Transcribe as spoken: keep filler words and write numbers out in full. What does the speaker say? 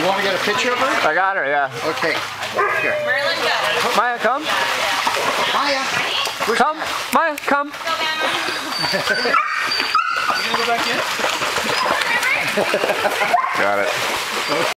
You want me to get a picture of her? I got her, yeah. Okay. Here. Maya, come. Maya. Where's come. Dad? Maya, come. You gonna go back in? Got it.